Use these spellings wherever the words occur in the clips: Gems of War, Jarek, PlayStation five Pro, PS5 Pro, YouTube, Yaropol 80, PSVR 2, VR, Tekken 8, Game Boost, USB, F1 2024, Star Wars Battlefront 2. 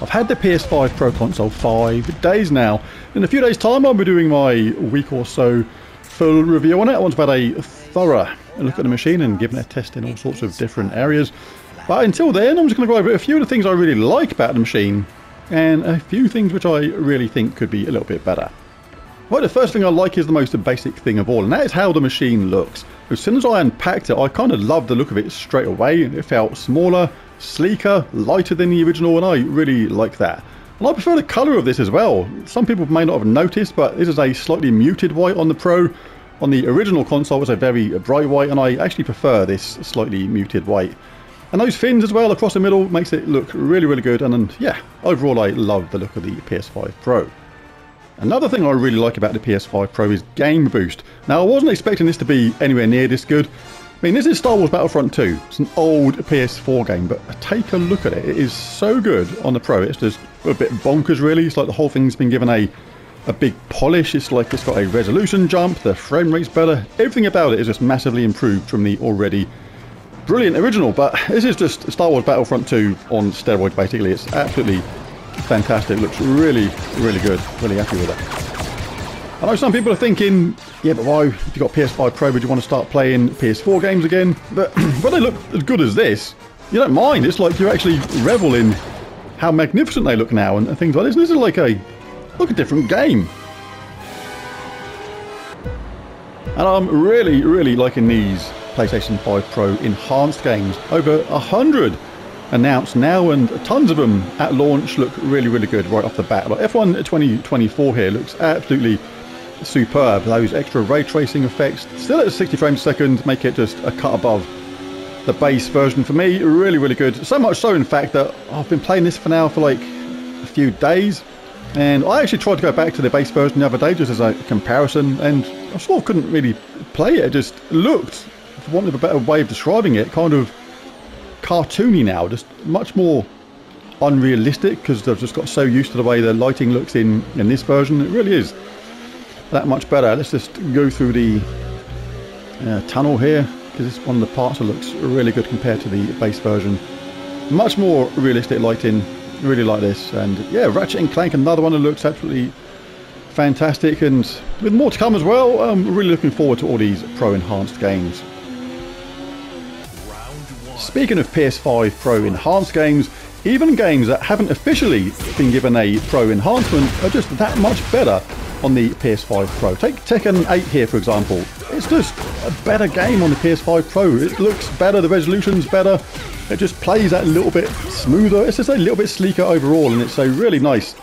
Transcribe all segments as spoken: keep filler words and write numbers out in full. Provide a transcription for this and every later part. I've had the P S five Pro console five days now. In a few days' time, I'll be doing my week or so full review on it. I want to have a thorough look at the machine and giving it a test in all sorts of different areas. But until then, I'm just going to go over a few of the things I really like about the machine and a few things which I really think could be a little bit better. Right, the first thing I like is the most basic thing of all, and that is how the machine looks. As soon as I unpacked it, I kind of loved the look of it straight away. It felt smaller, sleeker, lighter than the original, and I really like that. And I prefer the colour of this as well. Some people may not have noticed, but this is a slightly muted white on the Pro. On the original console, it was a very bright white, and I actually prefer this slightly muted white. And those fins as well across the middle makes it look really, really good. And, and yeah, overall, I love the look of the P S five Pro. Another thing I really like about the P S five Pro is Game Boost. Now, I wasn't expecting this to be anywhere near this good. I mean, this is Star Wars Battlefront two. It's an old P S four game, but take a look at it. It is so good on the Pro. It's just a bit bonkers, really. It's like the whole thing's been given a, a big polish. It's like it's got a resolution jump. The frame rate's better. Everything about it is just massively improved from the already brilliant original. But this is just Star Wars Battlefront two on steroids, basically. It's absolutely fantastic. Looks really, really good. Really happy with it. I know some people are thinking, yeah, but why, if you've got P S five Pro, would you want to start playing P S four games again? But when they look as good as this, you don't mind. It's like you actually revel in how magnificent they look now and things like this. And this is like a, like a different game. And I'm really, really liking these PlayStation five Pro enhanced games. Over a hundred announced now, and tons of them at launch look really, really good right off the bat. Like F one twenty twenty-four here looks absolutely superb. Those extra ray tracing effects, still at sixty frames a second, make it just a cut above the base version for me. Really, really good. So much so, in fact, that I've been playing this for now for like a few days, and I actually tried to go back to the base version the other day just as a comparison, and I sort of couldn't really play it. It just looked, for want of a better way of describing it, kind of cartoony now, just much more unrealistic, because they've just got so used to the way the lighting looks in in this version. It really is that much better. Let's just go through the uh, tunnel here, because it's one of the parts that looks really good compared to the base version. Much more realistic lighting. Really like this. And yeah, Ratchet and Clank, another one that looks absolutely fantastic, and with more to come as well. I'm really looking forward to all these Pro enhanced games. Speaking of P S five Pro enhanced games, even games that haven't officially been given a Pro enhancement are just that much better on the P S five Pro. Take Tekken eight here, for example. It's just a better game on the P S five Pro. It looks better, the resolution's better, it just plays that little bit smoother. It's just a little bit sleeker overall, and it's a really nice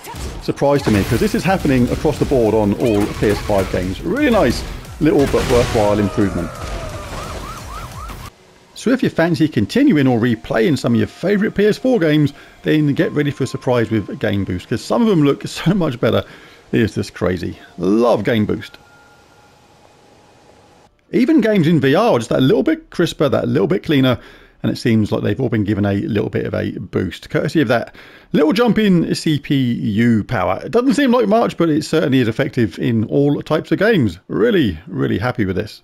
surprise to me, because this is happening across the board on all P S five games. Really nice little but worthwhile improvement. So if you fancy continuing or replaying some of your favourite P S four games, then get ready for a surprise with Game Boost, because some of them look so much better. It's just crazy. Love Game Boost. Even games in V R are just that little bit crisper, that little bit cleaner, and it seems like they've all been given a little bit of a boost, courtesy of that little jump in C P U power. It doesn't seem like much, but it certainly is effective in all types of games. Really, really happy with this.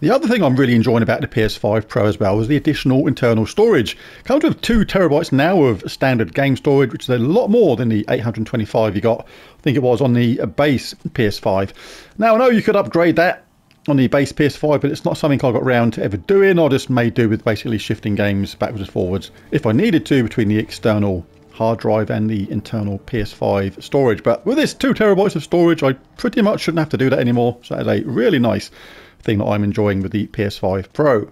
The other thing I'm really enjoying about the P S five Pro as well is the additional internal storage. It comes with two terabytes now of standard game storage, which is a lot more than the eight hundred twenty-five you got, I think it was, on the base P S five. Now, I know you could upgrade that on the base P S five, but it's not something I got around to ever doing. I just made do with basically shifting games backwards and forwards if I needed to between the external hard drive and the internal P S five storage. But with this two terabytes of storage, I pretty much shouldn't have to do that anymore, so that is a really nice thing that I'm enjoying with the P S five Pro.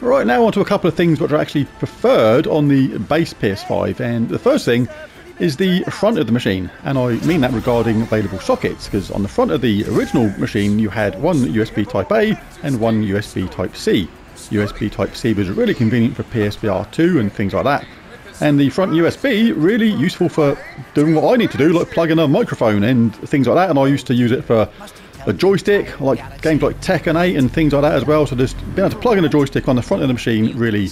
Right, now onto a couple of things which are actually preferred on the base P S five, and the first thing is the front of the machine, and I mean that regarding available sockets, because on the front of the original machine you had one U S B Type A and one U S B Type C. U S B Type C was really convenient for P S V R two and things like that, and the front U S B really useful for doing what I need to do, like plugging a microphone and things like that, and I used to use it for a joystick, like games like Tekken eight and things like that as well. So just being able to plug in a joystick on the front of the machine, really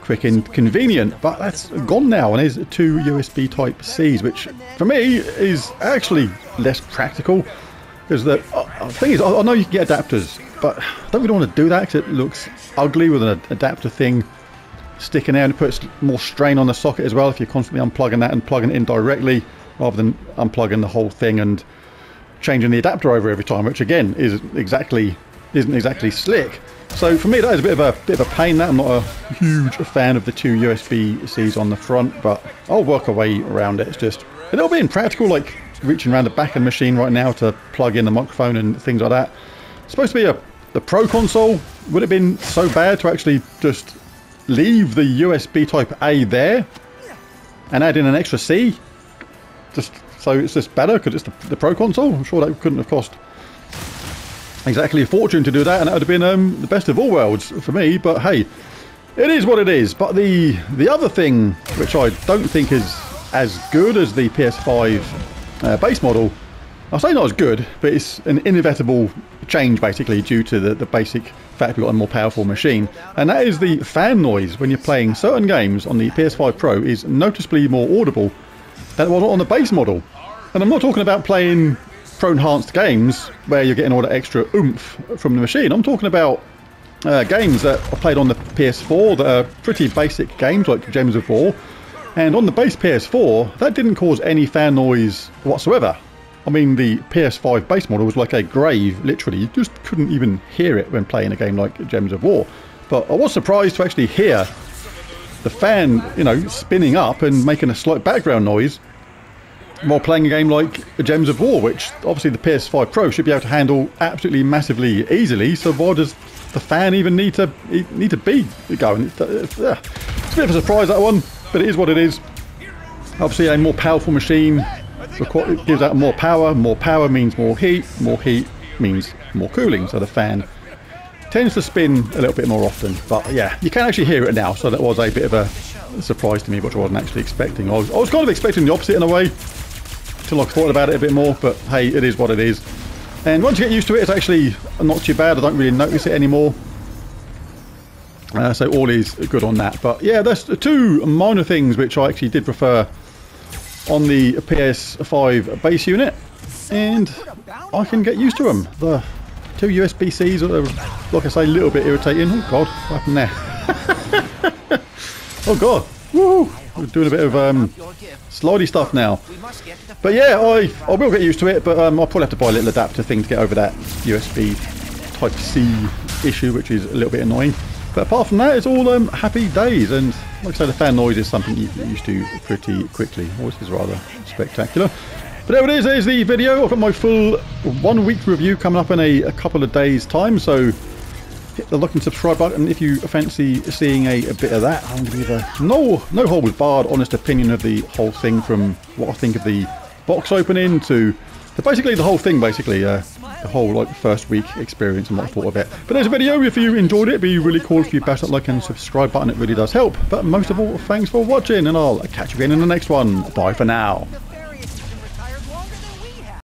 quick and convenient. But that's gone now, and there's two U S B Type C's, which for me is actually less practical, because the uh, thing is, I, I know you can get adapters, but I don't really want to do that because it looks ugly with an adapter thing sticking out, and puts more strain on the socket as well if you're constantly unplugging that and plugging it in directly rather than unplugging the whole thing and changing the adapter over every time, which again is exactly isn't exactly slick. So for me that is a bit of a bit of a pain. That I'm not a huge fan of the two U S B Cs on the front, but I'll work a way around it. It's just a little bit impractical, like reaching around the back of the machine right now to plug in the microphone and things like that. It's supposed to be a the Pro console. Would it have been so bad to actually just leave the U S B type A there and add in an extra C? Just so it's just better because it's the, the Pro console. I'm sure that couldn't have cost exactly a fortune to do that, and that would have been um, the best of all worlds for me, but hey, it is what it is. But the the other thing, which I don't think is as good as the P S five uh, base model, I'll say not as good, but it's an inevitable change basically due to the, the basic fact we've got a more powerful machine, and that is the fan noise when you're playing certain games on the P S five Pro is noticeably more audible than it was on the base model. And I'm not talking about playing pro-enhanced games where you're getting all that extra oomph from the machine. I'm talking about uh, games that I played on the P S four that are pretty basic games like Gems of War, and on the base P S four that didn't cause any fan noise whatsoever. I mean, the P S five base model was like a grave, literally. You just couldn't even hear it when playing a game like Gems of War. But I was surprised to actually hear the fan, you know, spinning up and making a slight background noise while playing a game like Gems of War, which obviously the P S five Pro should be able to handle absolutely massively easily. So why does the fan even need to need to be going? It's a bit of a surprise, that one, but it is what it is. Obviously a more powerful machine gives out more power. More power means more heat. More heat means more cooling, so the fan tends to spin a little bit more often. But yeah, you can actually hear it now, so that was a bit of a surprise to me, which I wasn't actually expecting. I was, I was kind of expecting the opposite in a way, till I thought about it a bit more, but hey, it is what it is. And once you get used to it, it's actually not too bad. I don't really notice it anymore. Uh, so all is good on that. But yeah, that's the two minor things which I actually did prefer on the P S five base unit, and I can get used to them. The two U S B Cs are, like I say, a little bit irritating. Oh god, what happened there? Oh god, woo! We're doing a bit of um, slidey stuff now. But yeah, I, I will get used to it, but um, I'll probably have to buy a little adapter thing to get over that U S B type C issue, which is a little bit annoying. But apart from that, it's all um, happy days, and like I say, the fan noise is something you get used to pretty quickly. Oh, this is rather spectacular. But there it is, there's the video. I've got my full one-week review coming up in a, a couple of days' time, so hit the like and subscribe button if you fancy seeing a, a bit of that. I'm going to give a no, no holds barred honest opinion of the whole thing, from what I think of the box opening to the, basically the whole thing, basically. Uh, the whole like first week experience and what I thought of it. But there's a video. If you enjoyed it, it'd be really cool if you bash that like and subscribe button. It really does help. But most of all, thanks for watching, and I'll catch you again in the next one. Bye for now.